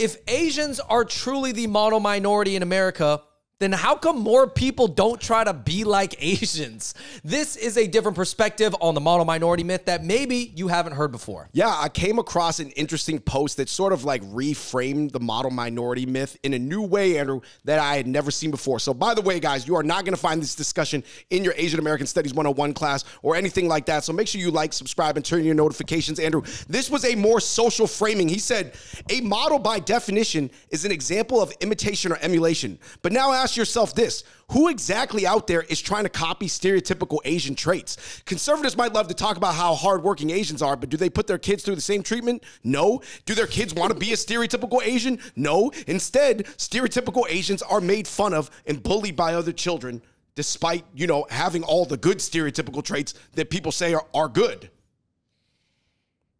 if Asians are truly the model minority in America, then how come more people don't try to be like Asians? This is a different perspective on the model minority myth that maybe you haven't heard before. Yeah, I came across an interesting post that sort of like reframed the model minority myth in a new way, Andrew, that I had never seen before. So by the way, guys, you are not gonna find this discussion in your Asian American Studies 101 class or anything like that. So make sure you like, subscribe, and turn your notifications, Andrew. This was a more social framing. He said, a model by definition is an example of imitation or emulation. But now ask yourself this: who exactly out there is trying to copy stereotypical Asian traits? Conservatives might love to talk about how hardworking Asians are, but do they put their kids through the same treatment? No. Do their kids want to be a stereotypical Asian? No. Instead, stereotypical Asians are made fun of and bullied by other children, despite, you know, having all the good stereotypical traits that people say are good.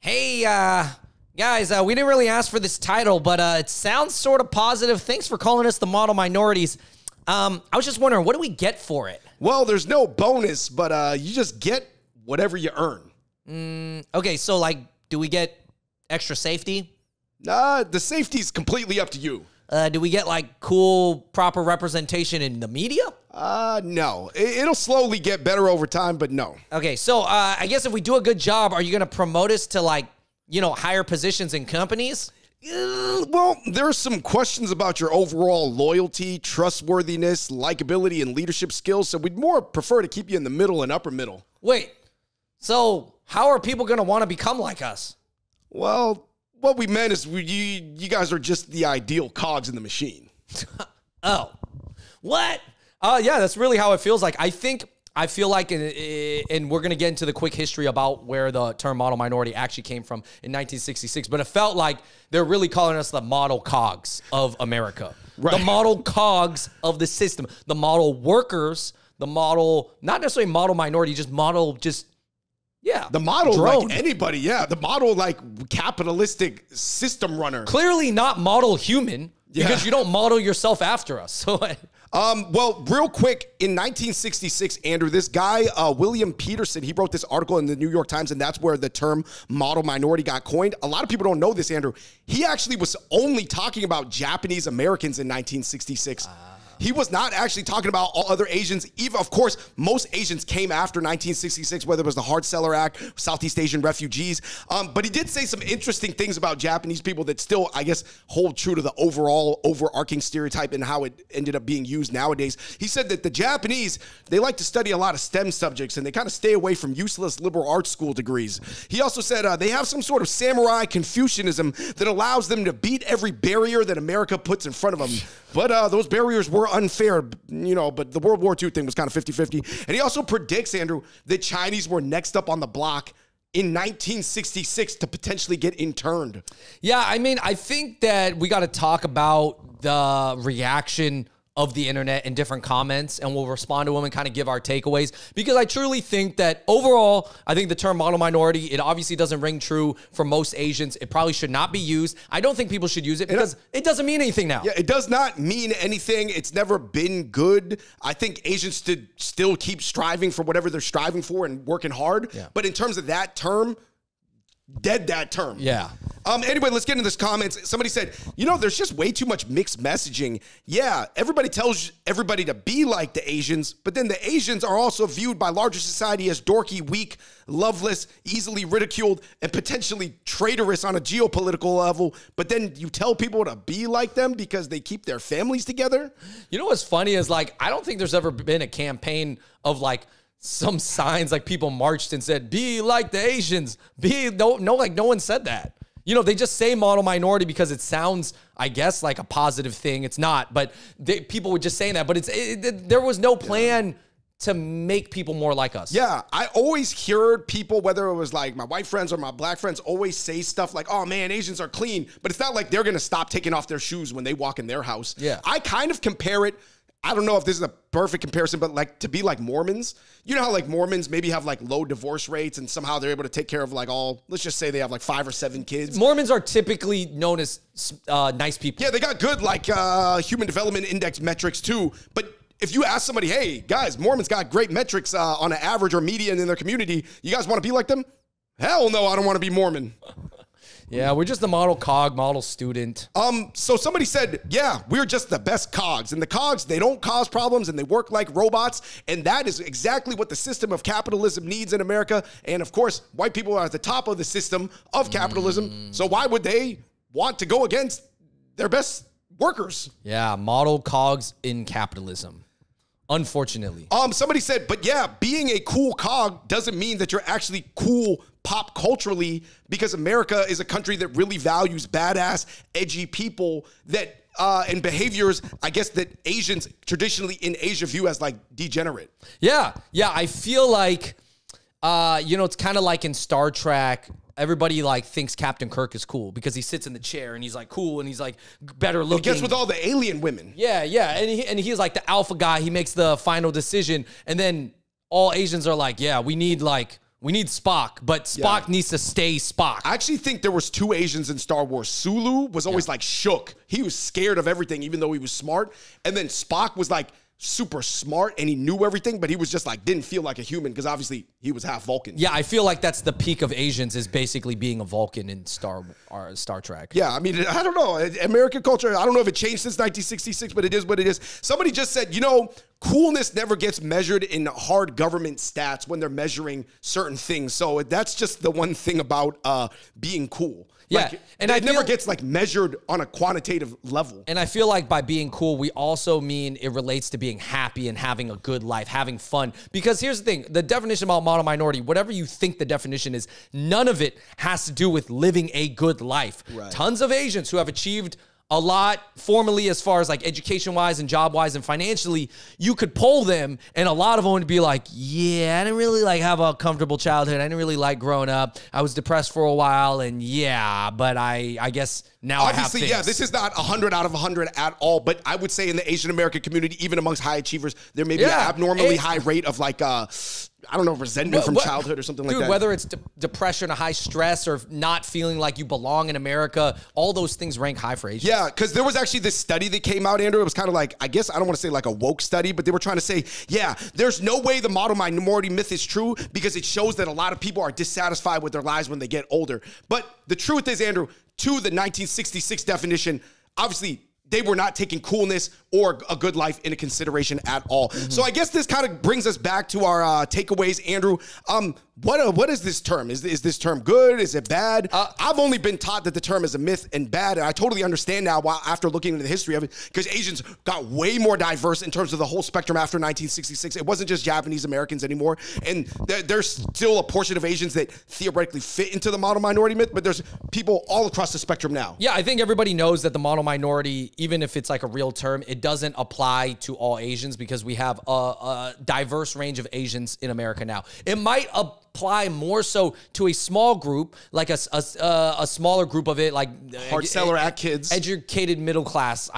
Hey, guys, we didn't really ask for this title, but it sounds sort of positive. Thanks for calling us the model minorities. I was just wondering, what do we get for it? Well, there's no bonus, but you just get whatever you earn. Okay, so, like, do we get extra safety? Nah, the safety's completely up to you. Do we get, like, cool, proper representation in the media? No. It'll slowly get better over time, but no. Okay, so I guess if we do a good job, are you going to promote us to, like, you know, higher positions in companies? Well, there are some questions about your overall loyalty, trustworthiness, likability, and leadership skills, so we'd more prefer to keep you in the middle and upper middle. Wait, so how are people going to want to become like us? Well, what we meant is you guys are just the ideal cogs in the machine. Oh. What? Yeah, that's really how it feels like. I feel like, and we're going to get into the quick history about where the term model minority actually came from in 1966, but it felt like they're really calling us the model cogs of America, right? The model cogs of the system, the model workers, the model, not necessarily model minority, just model, just, yeah. The model drone. Like anybody, yeah. The model like capitalistic system runner. Clearly not model human, yeah. Because you don't model yourself after us. So well, real quick, in 1966, Andrew, this guy, William Peterson, he wrote this article in the New York Times, and that's where the term model minority got coined. A lot of people don't know this, Andrew. He actually was only talking about Japanese Americans in 1966. He was not actually talking about all other Asians. Even, of course, most Asians came after 1966, whether it was the Hart-Celler Act, Southeast Asian refugees. But he did say some interesting things about Japanese people that still, I guess, hold true to the overall overarching stereotype and how it ended up being used nowadays. He said that the Japanese, they like to study a lot of STEM subjects, and they kind of stay away from useless liberal arts school degrees. He also said they have some sort of samurai Confucianism that allows them to beat every barrier that America puts in front of them. But those barriers were unfair, you know, but the World War II thing was kind of 50-50. And he also predicts, Andrew, that Chinese were next up on the block in 1966 to potentially get interned. Yeah, I mean, I think that we got to talk about the reaction of the internet and different comments, and we'll respond to them and kind of give our takeaways, because I truly think that overall, I think the term model minority, it obviously doesn't ring true for most Asians. It probably should not be used. I don't think people should use it because it doesn't mean anything now. Yeah, it does not mean anything. It's never been good. I think Asians should still keep striving for whatever they're striving for and working hard. Yeah. But in terms of that term, dead that term. Yeah. Anyway, let's get into this comments. Somebody said, you know, there's just way too much mixed messaging. Yeah, everybody tells everybody to be like the Asians, but then the Asians are also viewed by larger society as dorky, weak, loveless, easily ridiculed, and potentially traitorous on a geopolitical level. But then you tell people to be like them because they keep their families together. You know what's funny is, like, I don't think there's ever been a campaign of, like, some signs, like people marched and said, be like the Asians, be, no, like no one said that. You know, they just say model minority because it sounds, I guess, like a positive thing. It's not, but people were just saying that. But there was no plan to make people more like us. Yeah, I always heard people, whether it was like my white friends or my black friends, always say stuff like, oh man, Asians are clean. But it's not like they're going to stop taking off their shoes when they walk in their house. Yeah, I kind of compare it. I don't know if this is a perfect comparison, but like to be like Mormons, you know how like Mormons maybe have like low divorce rates and somehow they're able to take care of like all, let's just say they have like 5 or 7 kids. Mormons are typically known as nice people. Yeah, they got good like human development index metrics too. But if you ask somebody, hey guys, Mormons got great metrics on an average or median in their community. You guys want to be like them? Hell no, I don't want to be Mormon. Yeah, we're just the model cog, model student. So somebody said, yeah, we're just the best cogs. And the cogs, they don't cause problems and they work like robots. And that is exactly what the system of capitalism needs in America. And of course, white people are at the top of the system of capitalism. So why would they want to go against their best workers? Yeah, model cogs in capitalism. Unfortunately. Somebody said, but yeah, being a cool cog doesn't mean that you're actually cool pop culturally, because America is a country that really values badass, edgy people that, and behaviors, I guess, that Asians traditionally in Asia view as like degenerate. Yeah. Yeah. I feel like, you know, it's kind of like in Star Trek. Everybody like thinks Captain Kirk is cool because he sits in the chair and he's like cool and he's like better looking. He gets with all the alien women. Yeah, yeah. And he's like the alpha guy. He makes the final decision. And then all Asians are like, yeah, we need Spock, but Spock needs to stay Spock. I actually think there was two Asians in Star Wars. Sulu was always like shook. He was scared of everything, even though he was smart. And then Spock was like super smart and he knew everything, but he was just like, didn't feel like a human because obviously he was half Vulcan. Yeah, I feel like that's the peak of Asians, is basically being a Vulcan in Star Trek. Yeah, I mean, I don't know. American culture, I don't know if it changed since 1966, but it is what it is. Somebody just said, you know, coolness never gets measured in hard government stats when they're measuring certain things. So that's just the one thing about being cool. Yeah. Like, and it never gets like measured on a quantitative level. And I feel like by being cool, we also mean it relates to being happy and having a good life, having fun. Because here's the thing, the definition about model minority, whatever you think the definition is, none of it has to do with living a good life. Right. Tons of Asians who have achieved a lot formally as far as like education-wise and job-wise and financially, you could poll them and a lot of them would be like, yeah, I didn't really like have a comfortable childhood. I didn't really like growing up. I was depressed for a while and yeah, but I guess now obviously, I have things. Yeah, this is not 100 out of 100 at all, but I would say in the Asian American community, even amongst high achievers, there may be an abnormally high rate of like, I don't know, resentment from childhood or something like that. Whether it's depression or high stress or not feeling like you belong in America, all those things rank high for Asians. Yeah, because there was actually this study that came out, Andrew. It was kind of like, I guess, I don't want to say like a woke study, but they were trying to say, yeah, there's no way the model minority myth is true because it shows that a lot of people are dissatisfied with their lives when they get older. But the truth is, Andrew, to the 1966 definition, obviously, they were not taking coolness or a good life into consideration at all. So I guess this kind of brings us back to our takeaways, Andrew. What is this term? Is this term good? Is it bad? I've only been taught that the term is a myth and bad, and I totally understand now after looking into the history of it, because Asians got way more diverse in terms of the whole spectrum after 1966. It wasn't just Japanese Americans anymore, and there's still a portion of Asians that theoretically fit into the model minority myth, but there's people all across the spectrum now. Yeah, I think everybody knows that the model minority, even if it's like a real term, it doesn't apply to all Asians because we have a diverse range of Asians in America now. It might apply more so to a small group, like a smaller group of it, like Hart-Celler Act kids, educated middle class,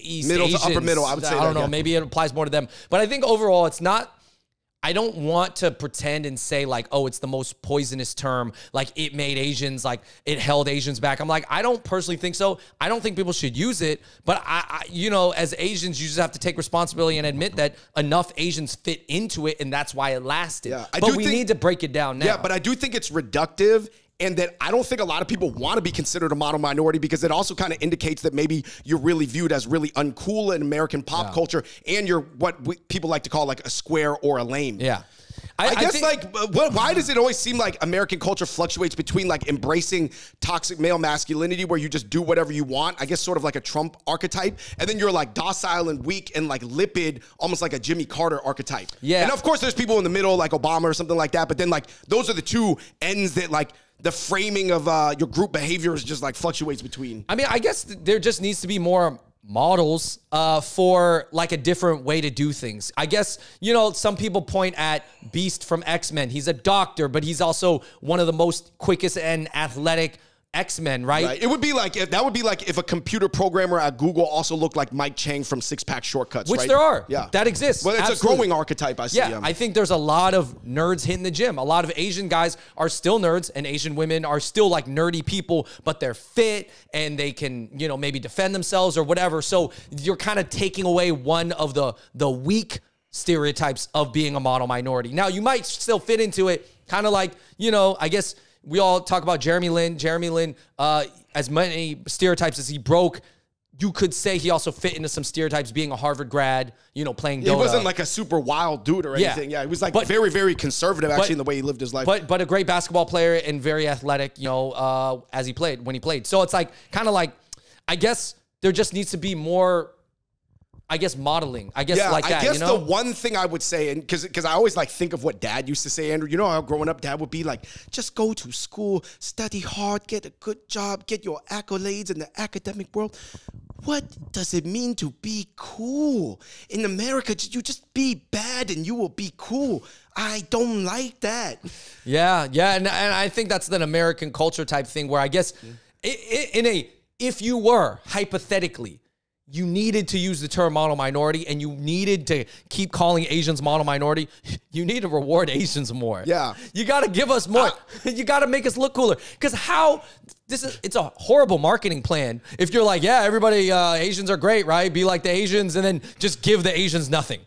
East middle Asians, to upper middle. I would say I don't know. Yeah. Maybe it applies more to them, but I think overall, it's not. I don't want to pretend and say like, oh, it's the most poisonous term. Like it made Asians, like it held Asians back. I'm like, I don't personally think so. I don't think people should use it, but I you know, as Asians, you just have to take responsibility and admit that enough Asians fit into it. And that's why it lasted. Yeah, but we need to break it down now. Yeah, but I do think it's reductive. And that I don't think a lot of people want to be considered a model minority because it also kind of indicates that maybe you're really viewed as really uncool in American pop culture and you're what people like to call like a square or a lame. Yeah. I guess like, why does it always seem like American culture fluctuates between like embracing toxic male masculinity where you just do whatever you want, I guess sort of like a Trump archetype, and then you're like docile and weak and like lipid, almost like a Jimmy Carter archetype. Yeah. And of course there's people in the middle like Obama or something like that, but then like those are the two ends that like the framing of your group behavior is just like fluctuates between. I mean, I guess there just needs to be more models for like a different way to do things. I guess, you know, some people point at Beast from X-Men. He's a doctor, but he's also one of the most quickest and athletic X-Men, right? It would be like, that would be like if a computer programmer at Google also looked like Mike Chang from Six Pack Shortcuts, which there are. Yeah. That exists. Well, it's a growing archetype, I see. Yeah, I think there's a lot of nerds hitting the gym. A lot of Asian guys are still nerds and Asian women are still like nerdy people, but they're fit and they can, you know, maybe defend themselves or whatever. So you're kind of taking away one of the weak stereotypes of being a model minority. Now, you might still fit into it kind of like, you know, I guess we all talk about Jeremy Lin. Jeremy Lin, as many stereotypes as he broke, you could say he also fit into some stereotypes, being a Harvard grad, you know, playing Dota. He wasn't like a super wild dude or anything. Yeah, he was like very, very conservative, actually, in the way he lived his life. But a great basketball player and very athletic, you know, as he played, when he played. So it's like, kind of like, I guess there just needs to be more... I guess modeling. I guess like that. I guess, you know? The one thing I would say, and because I always like think of what Dad used to say, Andrew. You know how growing up, Dad would be like, "Just go to school, study hard, get a good job, get your accolades in the academic world." What does it mean to be cool? In America, you just be bad and you will be cool. I don't like that. Yeah, yeah, and I think that's an American culture type thing where I guess, if you were hypothetically, you needed to use the term model minority and you needed to keep calling Asians model minority, you need to reward Asians more. Yeah. You got to give us more. You got to make us look cooler. Because it's a horrible marketing plan. If you're like, yeah, everybody, Asians are great, right? Be like the Asians, and then just give the Asians nothing.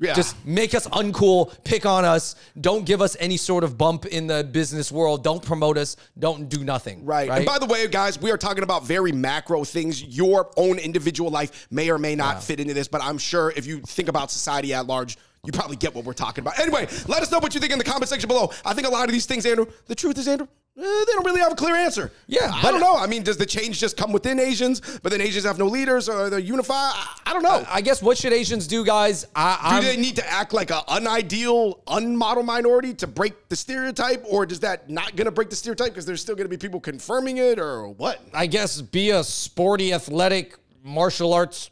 Yeah. Just make us uncool, pick on us, don't give us any sort of bump in the business world, don't promote us, don't do nothing. Right. And by the way, guys, we are talking about very macro things. Your own individual life may or may not fit into this, but I'm sure if you think about society at large, you probably get what we're talking about. Anyway, let us know what you think in the comment section below. I think a lot of these things, Andrew, the truth is, Andrew, they don't really have a clear answer. Yeah. I don't know. I mean, does the change just come within Asians, but then Asians have no leaders or they're unified? I don't know. I guess what should Asians do, guys? Do they need to act like an unideal, unmodel minority to break the stereotype, or does that not going to break the stereotype because there's still going to be people confirming it, or what? I guess be a sporty, athletic, martial arts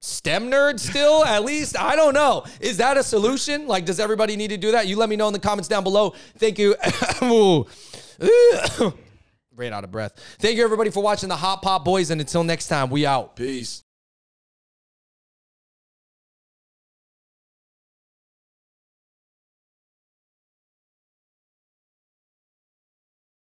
STEM nerd still, at least. I don't know. Is that a solution? Like, does everybody need to do that? You let me know in the comments down below. Thank you. Ran out of breath. Thank you, everybody, for watching the Hot Pop Boys, and until next time, we out. Peace.